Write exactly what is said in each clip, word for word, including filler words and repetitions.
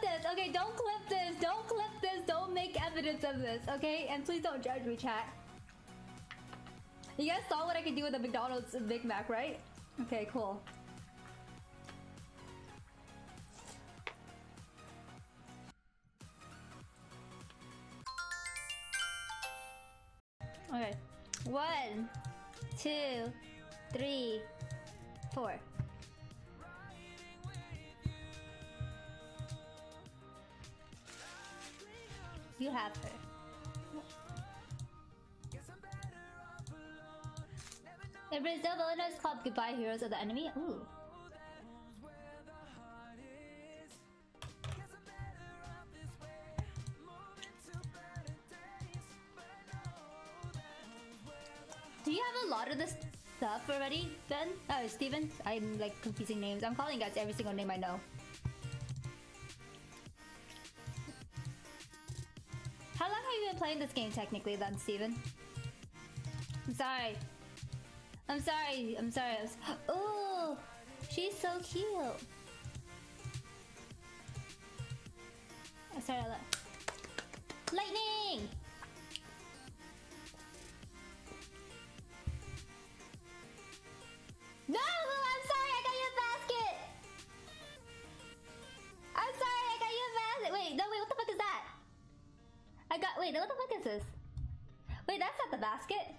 clip this. Okay, don't clip this. Don't clip this. Don't make evidence of this. Okay, and please don't judge me, chat. You guys saw what I could do with a McDonald's Big Mac, right? Okay, cool. Okay, one, two, three, four. You have her. In Brazil, Bellona is called Goodbye Heroes of the Enemy. Ooh. Do you have a lot of this stuff already, Ben? Oh, Steven? I'm like confusing names. I'm calling guys every single name I know. How long have you been playing this game technically then, Steven? I'm sorry. I'm sorry. I'm sorry. I'm so Ooh! She's so cute. I'm sorry. I Lightning! No! I'm sorry. I got you a basket! I'm sorry. I got you a basket. Wait. No, wait. What the fuck is that? I got... Wait. What the fuck is this? Wait. That's not the basket.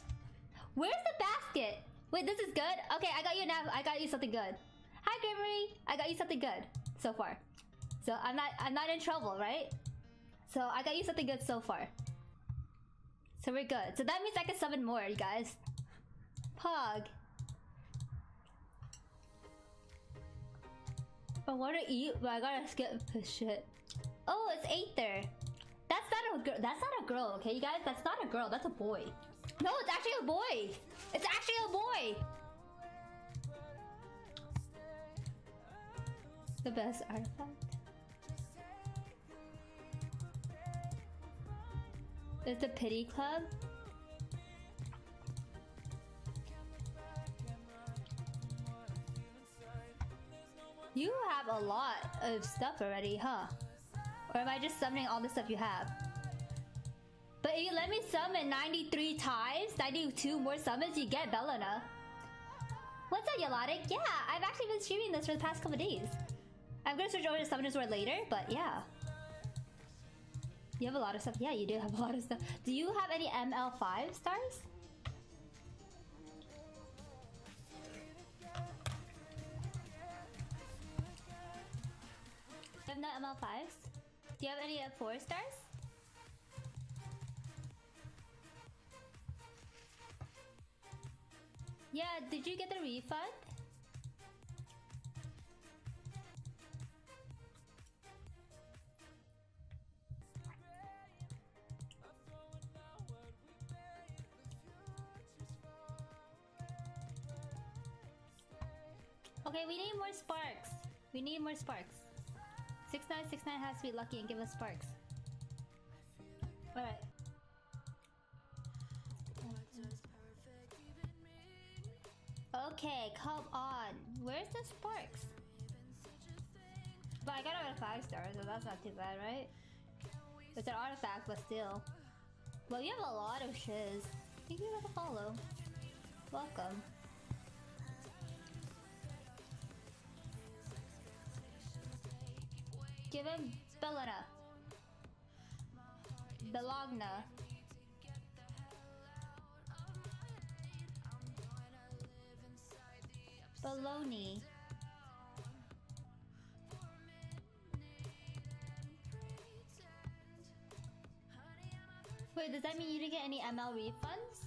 Where's the basket? Wait, this is good? Okay, I got you now. I got you something good. Hi, Gregory. I got you something good so far. So I'm not I'm not in trouble, right? So I got you something good so far. So we're good. So that means I can summon more, you guys. Pog. I want to eat, but I gotta skip this shit. Oh, it's Aether. That's not a girl. That's not a girl, okay, you guys? That's not a girl. That's a boy. No, it's actually a boy. It's actually a boy. The best artifact. It's the Pity Club. You have a lot of stuff already, huh? Or am I just summoning all the stuff you have? But if you let me summon ninety-three times, ninety-two more summons, you get Bellona. What's up, Yolotic? Yeah, I've actually been streaming this for the past couple days. I'm gonna switch over to Summoner's War later, but yeah. You have a lot of stuff. Yeah, you do have a lot of stuff. Do you have any M L five stars? You have no M L fives? Do you have any F four stars? Yeah, did you get the refund? Okay, we need more sparks. We need more sparks. six nine six nine has to be lucky and give us sparks. Alright. Okay, come on. Where's the sparks? But I got a five star, so that's not too bad, right? It's an artifact, but still. Well, you have a lot of shiz. Thank you for the follow. Welcome. Give him Bellona. Bellona. Baloney. Wait, does that mean you didn't get any M L refunds?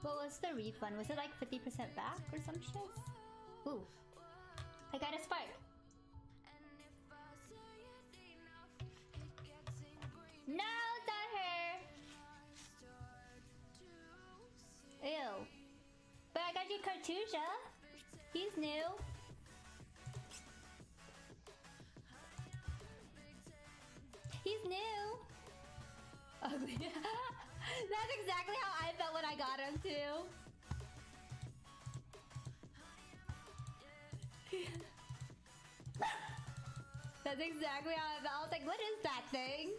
What was the refund? Was it like fifty percent back or some shit? Ooh. I got a spark. No, it's not her! Ew. But I got you Cartuja. He's new. He's new. Ugly. That's exactly how I felt when I got him too. That's exactly how I felt. I was like, what is that thing?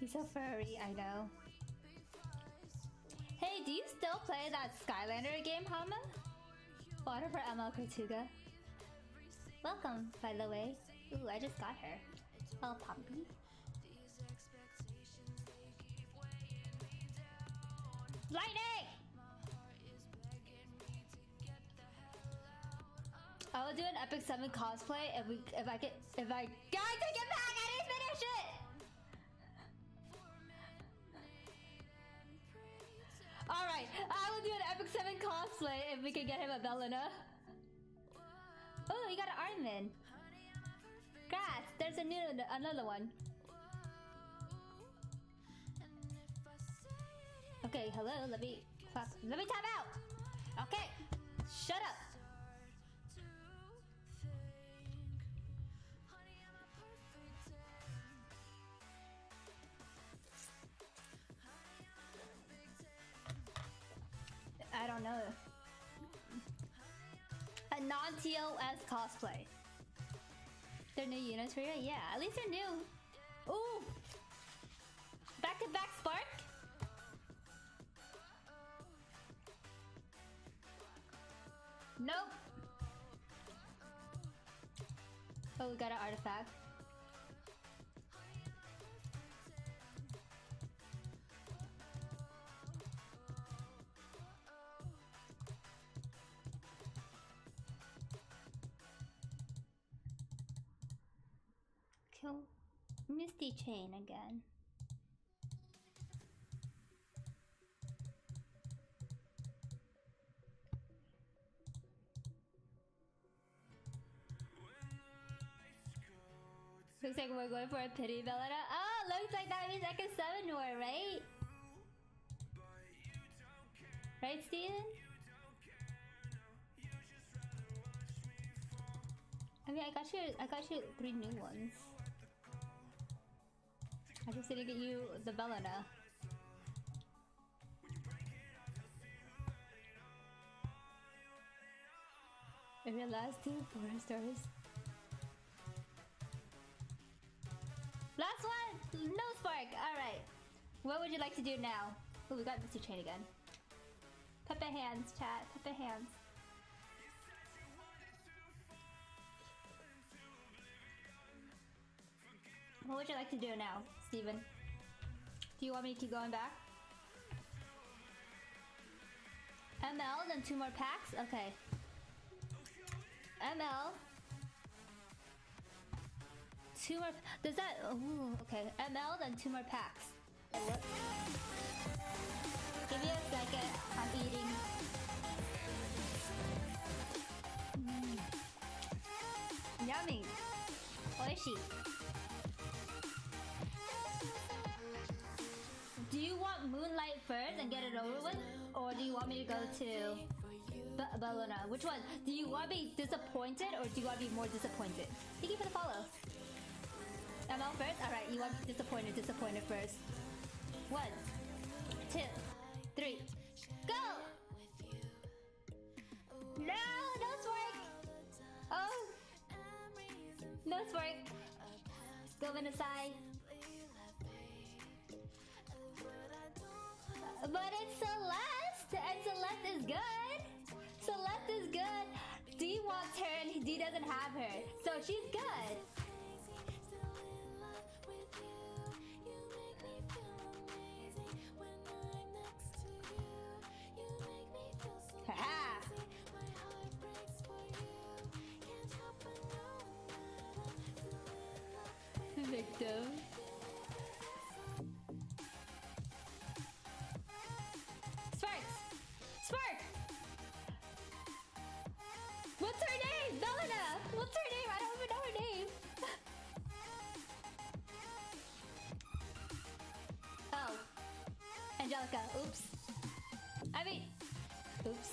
He's so furry, I know. Hey, do you still play that Skylander game, Hama? Water for M L Cartuja. Welcome, by the way. Ooh, I just got her. Oh, Poppy. Lightning! I will do an Epic Seven cosplay if we if I get if I guys take it back. I didn't finish it. All right, I will do an Epic Seven cosplay if we can get him a Bellona. Oh, you got an Armin. Grass. There's a new another one. Okay, hello. Let me clap. Let me tap out. Okay, shut up. I don't know. A non-T L S cosplay. They're new units for you? Yeah, at least they're new. Ooh! Back-to-back spark? Nope. Oh, we got an artifact. Mistychain again. Looks like we're going for a pity Bellona. Oh, looks like that means I can summon more, right? Right, Steven? I mean, I got you. I got you three new ones. I just didn't get you the Bellona. I realized two four stars. Last one! No spark! Alright. What would you like to do now? Oh, we got Mistychain again. Peppa hands, chat. Peppa hands. What would you like to do now, Steven? Do you want me to keep going back? M L, then two more packs? Okay. M L. Two more... Does that... Ooh, okay. M L, then two more packs. What? Give me a second. I'm eating. Mm. Yummy. Oishi. Do you want Moonlight first and get it over with? Or do you want me to go to Be Bellona? Which one? Do you want to be disappointed or do you want to be more disappointed? Thank you for the follow. M L first? Alright, you want to be disappointed, disappointed first. One, two, three, go! No! No spark! Oh! No spark! Go Vanessa. But it's Celeste, and Celeste is good. Celeste is good. D wants her, and D doesn't have her, so she's good. Haha. Victim. What's her name? I don't even know her name. Oh. Angelica. Oops. I mean... Oops.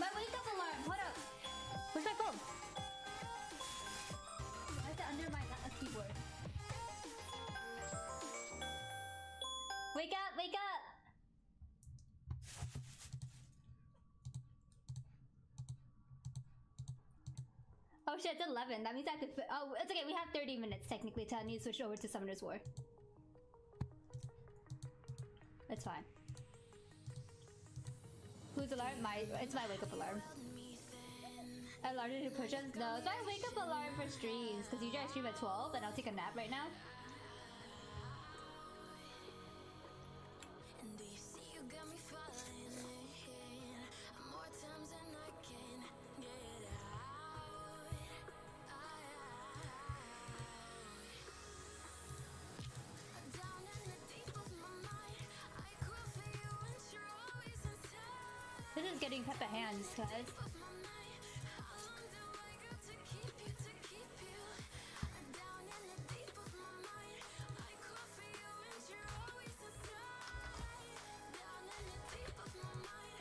My wake-up alarm. Hold up. Where's my phone? I have to undermine that a keyboard. up, wake up! Oh shit, it's eleven. That means I could fit. Oh, it's okay. We have thirty minutes technically till I need to switch over to Summoner's War. It's fine. Whose alarm? My. It's my wake up alarm. Alarm to do push-ups? No, it's my wake up alarm for streams. Cause usually I stream at twelve, and I'll take a nap right now. This is getting Peppa hands, guys.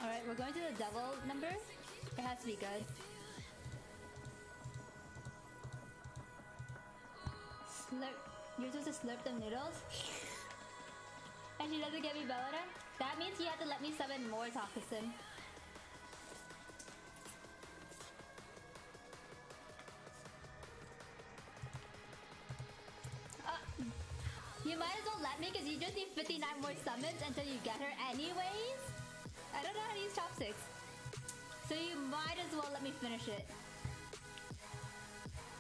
Alright, we're going to the devil number. It has to be good. Slurp. You're supposed to slurp the noodles? And she doesn't get me Bellona? That means you have to let me summon more Takasin. You might as well let me, because you just need fifty-nine more summons until you get her anyways. I don't know how to use chopsticks. So you might as well let me finish it.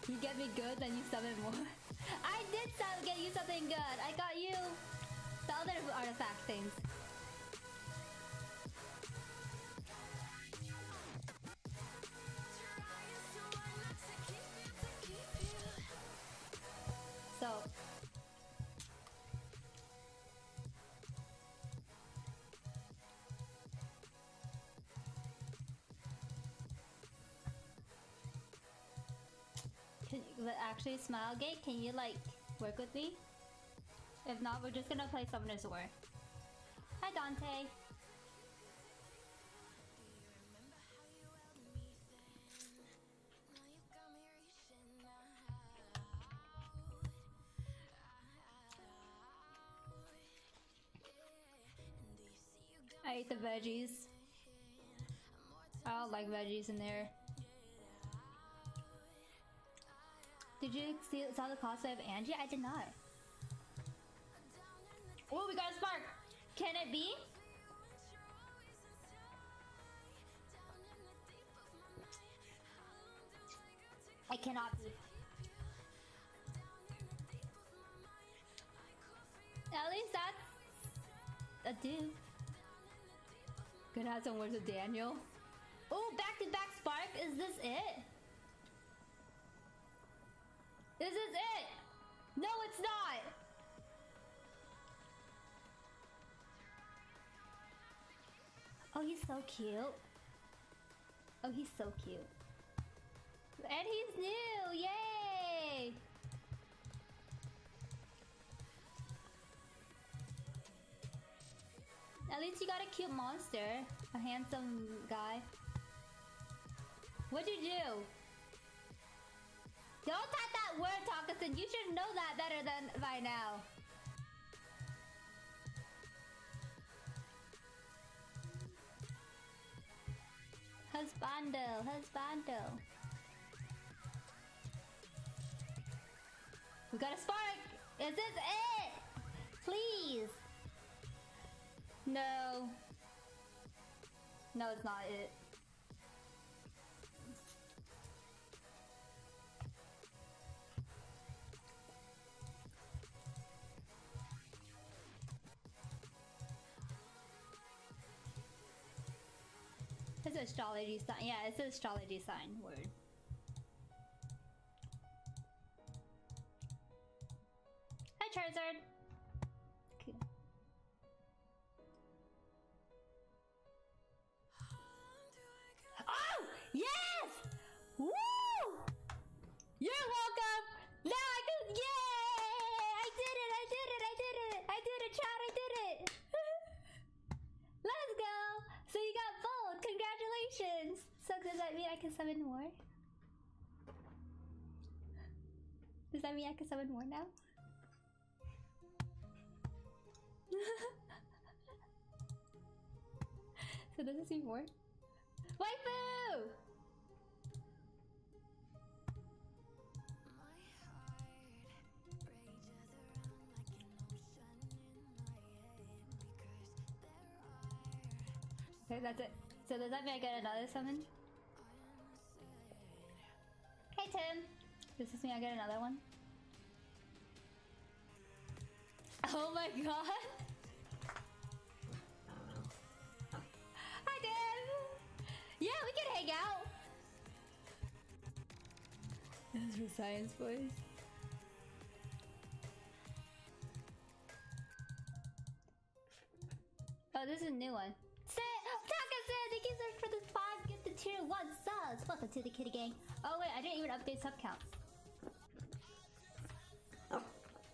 You get me good, then you summon more. I did sub get you something good. I got you the other artifact things. So... actually, Smilegate, can you like work with me? If not, we're just gonna play Summoner's War. Hi, Dante. I ate the veggies. I don't like veggies in there. Did you see, saw the cosplay of Angie? I did not. Oh, we got a spark! Can it be? I cannot be. At least that's... a dude. Gonna have some words with Daniel. Oh, back-to-back spark? Is this it? This is it! No, it's not! Oh, he's so cute. Oh, he's so cute. And he's new! Yay! At least you got a cute monster. A handsome guy. What'd you do? Don't type that word, Takasin. You should know that better than by now. Husbandu, husbandu. We got a spark. Is this it? Please. No. No, it's not it. It's an astrology sign. Yeah, it's an astrology sign word. Hi, Charizard. Okay. Oh! Yes! Woo! You're welcome! Now I can... Yay! I did it! I did it! I did it! I did it, child! I did it! Let's go! So you got both! Congratulations! So does that mean I can summon more? Does that mean I can summon more now? It doesn't seem more. Waifu! Okay, that's it. So does that mean I get another summon? Hey Tim! Does this mean I get another one? Oh my god! Hi Deb! Yeah, we can hang out! Those were science boys. Oh, this is a new one. Say, Takesen, thank you so much for this five gifted tier one subs! Welcome to the kitty gang. Oh wait, I didn't even update sub count. Oh.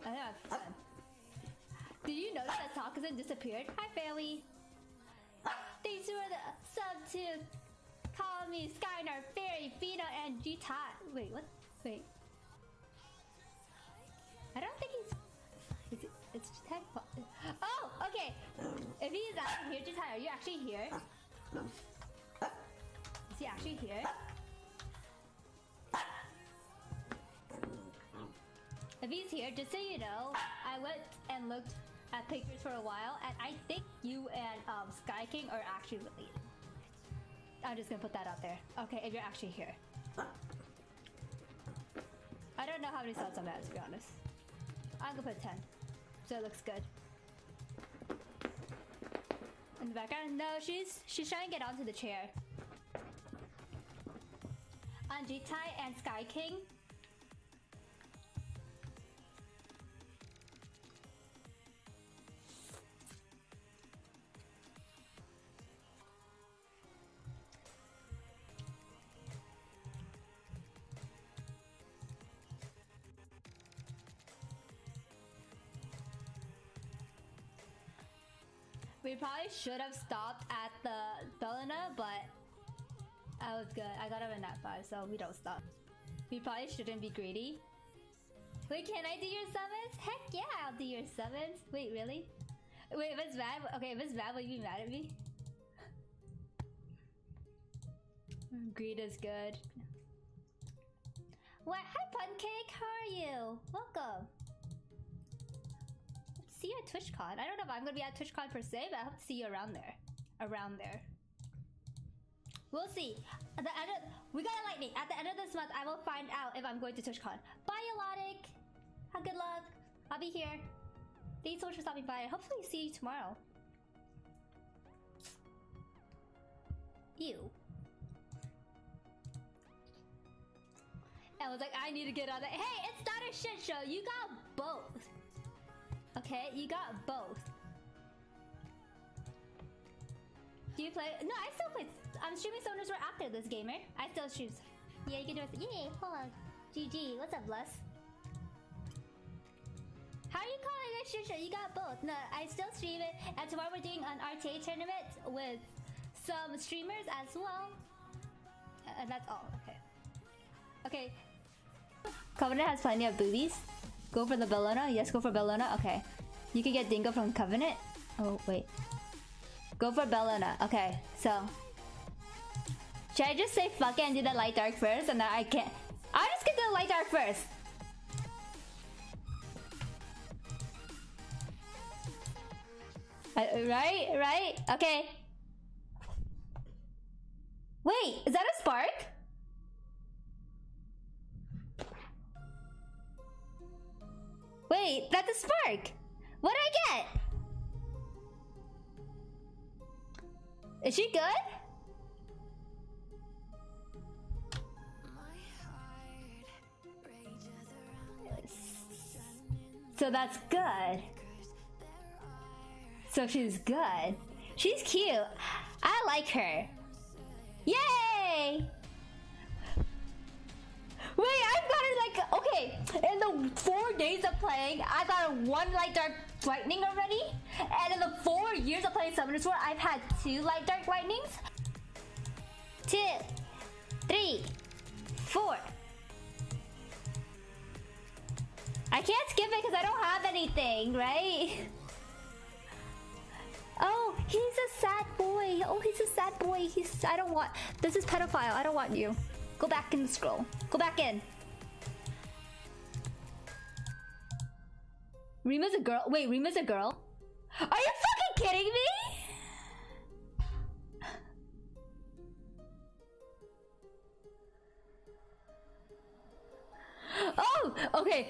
I know I've done. Did you know that Takasin disappeared? Hi, Bailey. Thanks for the sub to Call Me, Skynar, Fairy, Fino, and G-Tot. Wait, what? Wait. I don't think he's... Is it, it's G-Tot? Oh, okay. If he's out here, G-Tot, are you actually here? Is he actually here? If he's here, just so you know, I went and looked at pictures for a while, and I think you and um, Sky King are actually related. I'm just gonna put that out there. Okay, if you're actually here. I don't know how many subs I'm at, to be honest. I'm gonna put ten, so it looks good. In the background, no, she's she's trying to get onto the chair. Angie Tai and Sky King. We probably should have stopped at the Bellona, but I was good. I got him in that five, so we don't stop. We probably shouldn't be greedy. Wait, can I do your summons? Heck yeah, I'll do your summons. Wait, really? Wait, if it's bad, okay, if it's bad, will you be mad at me? Greed is good. What? Hi, Puncake, how are you? Welcome. See you at TwitchCon. I don't know if I'm gonna be at TwitchCon per se, but I hope to see you around there. Around there. We'll see. At the end of, we got a lightning. At the end of this month, I will find out if I'm going to TwitchCon. Bye, Elotic. Have good luck. I'll be here. Thanks so much for stopping by. Hopefully, see you tomorrow. Ew. And I was like, I need to get on that. Hey, it's not a shit show. You got both. Okay, you got both. Do you play? No, I still play. I'm streaming Summoner's War after this, gamer. I still stream. Yeah, you can do it. Yay, hold on. G G, what's up, Les? How are you calling it shit show? You got both. No, I still stream it. And tomorrow we're doing an R T A tournament with some streamers as well. And that's all. Okay. Okay. Covenant has plenty of boobies. Go for the Bellona? Yes, go for Bellona? Okay. You can get Dingo from Covenant? Oh, wait. Go for Bellona. Okay, so... Should I just say fuck it and do the light dark first? And then I can't... I'll just get the light dark first! I, right? Right? Okay. Wait, is that a spark? Wait, that's a spark! What did I get? Is she good? So that's good. So she's good. She's cute. I like her. Yay! Wait, I've got it like, okay, in the four days of playing, I got one light dark lightning already. And in the four years of playing Summoner's War, I've had two light dark lightnings. Two, three, four. I can't skip it because I don't have anything, right? Oh, he's a sad boy. Oh, he's a sad boy. He's... I don't want... This is pedophile. I don't want you. Go back and scroll. Go back in. Rima's a girl? Wait, Rima's a girl? Are you fucking kidding me? Oh, okay.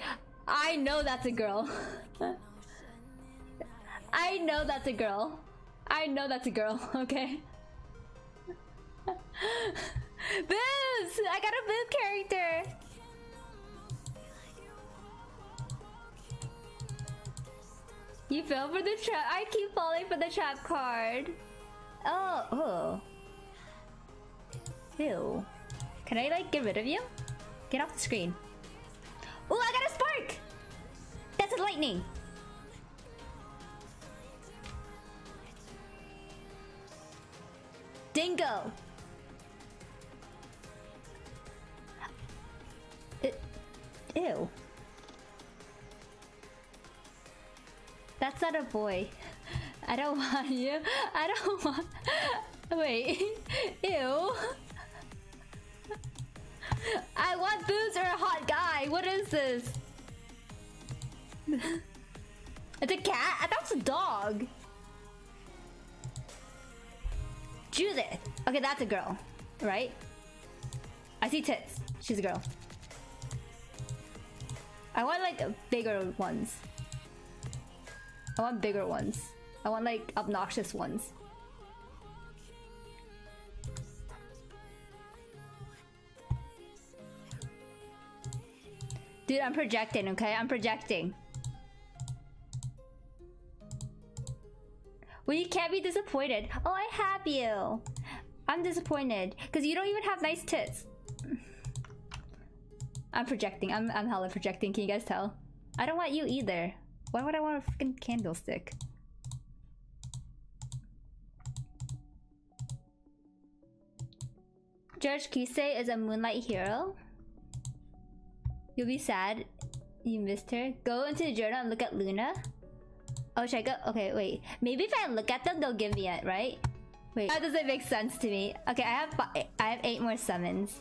I know that's a girl. I know that's a girl. I know that's a girl, okay? Boobs! I got a boob character! You fell for the trap. I keep falling for the trap card. Oh, oh. Ew. Can I, like, get rid of you? Get off the screen. Oh, I got a spark! That's a lightning! Dingo! It, ew. That's not a boy. I don't want you. I don't want... Wait. Ew. I want boobs or a hot guy. What is this? It's a cat? I thought it was a dog. Judith. Okay, that's a girl, right? I see tits. She's a girl. I want like bigger ones. I want bigger ones. I want like obnoxious ones. Dude, I'm projecting, okay? I'm projecting. Well, you can't be disappointed. Oh, I have you. I'm disappointed. Because you don't even have nice tits. I'm projecting. I'm, I'm hella projecting. Can you guys tell? I don't want you either. Why would I want a freaking candlestick? George Kisei is a moonlight hero. You'll be sad you missed her. Go into the journal and look at Luna. Oh, should I go? Okay, wait. Maybe if I look at them, they'll give me it, right? Wait, that doesn't make sense to me. Okay, I have five, I have eight more summons.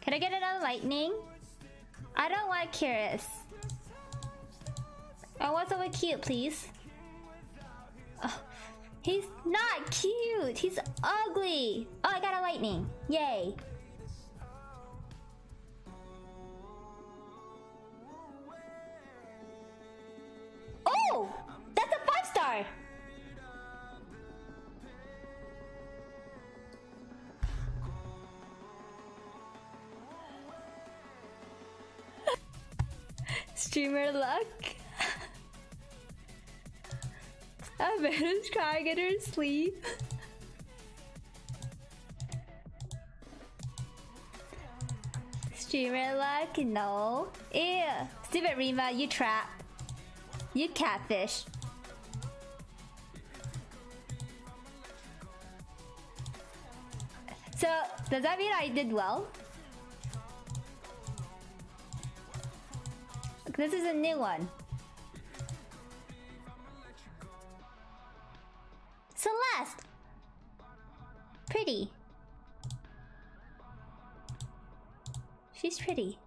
Can I get another lightning? I don't want Kiris. I want someone cute, please. Oh, he's not cute. He's ugly. Oh, I got a lightning. Yay. Oh, that's a five star. Streamer luck. Amanda's crying in her sleep. Streamer luck, no. Ew. Stupid Rima, you trap. You catfish. So, does that mean I did well? This is a new one. Celeste! Pretty. She's pretty.